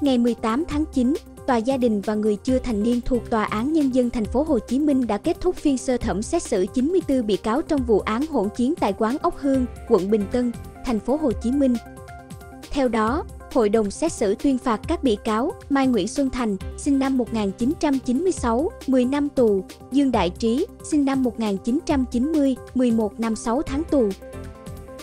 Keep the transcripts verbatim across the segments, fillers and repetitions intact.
Ngày mười tám tháng chín, Tòa gia đình và người chưa thành niên thuộc Tòa án Nhân dân thành phố Hồ Chí Minh đã kết thúc phiên sơ thẩm xét xử chín mươi tư bị cáo trong vụ án hỗn chiến tại quán Ốc Hương, quận Bình Tân, thành phố Hồ Chí Minh. Theo đó, Hội đồng xét xử tuyên phạt các bị cáo Mai Nguyễn Xuân Thành, sinh năm một nghìn chín trăm chín mươi sáu, mười năm tù, Dương Đại Trí, sinh năm một nghìn chín trăm chín mươi, mười một năm sáu tháng tù.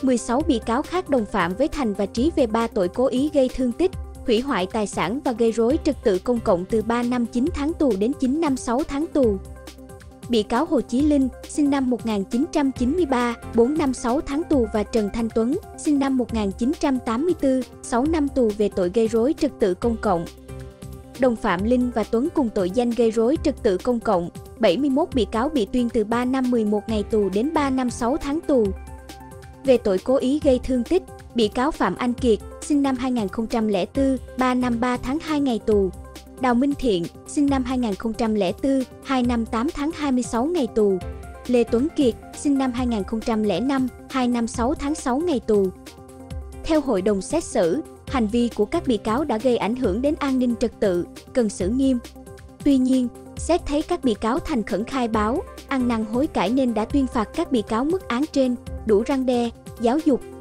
mười sáu bị cáo khác đồng phạm với Thành và Trí về ba tội cố ý gây thương tích, hủy hoại tài sản và gây rối trật tự công cộng từ ba năm chín tháng tù đến chín năm sáu tháng tù. Bị cáo Hồ Chí Linh, sinh năm một nghìn chín trăm chín mươi ba, bốn năm sáu tháng tù và Trần Thanh Tuấn, sinh năm một nghìn chín trăm tám mươi tư, sáu năm tù về tội gây rối trật tự công cộng. Đồng phạm Linh và Tuấn cùng tội danh gây rối trật tự công cộng, bảy mươi mốt bị cáo bị tuyên từ ba năm mười một ngày tù đến ba năm sáu tháng tù. Về tội cố ý gây thương tích, bị cáo Phạm Anh Kiệt, sinh năm hai nghìn không trăm lẻ tư, ba năm ba tháng hai ngày tù. Đào Minh Thiện, sinh năm hai nghìn không trăm lẻ tư, hai năm tám tháng hai mươi sáu ngày tù. Lê Tuấn Kiệt, sinh năm hai nghìn không trăm lẻ năm, hai năm sáu tháng sáu ngày tù. Theo hội đồng xét xử, hành vi của các bị cáo đã gây ảnh hưởng đến an ninh trật tự, cần xử nghiêm. Tuy nhiên, xét thấy các bị cáo thành khẩn khai báo, ăn năn hối cải nên đã tuyên phạt các bị cáo mức án trên, đủ răn đe, giáo dục,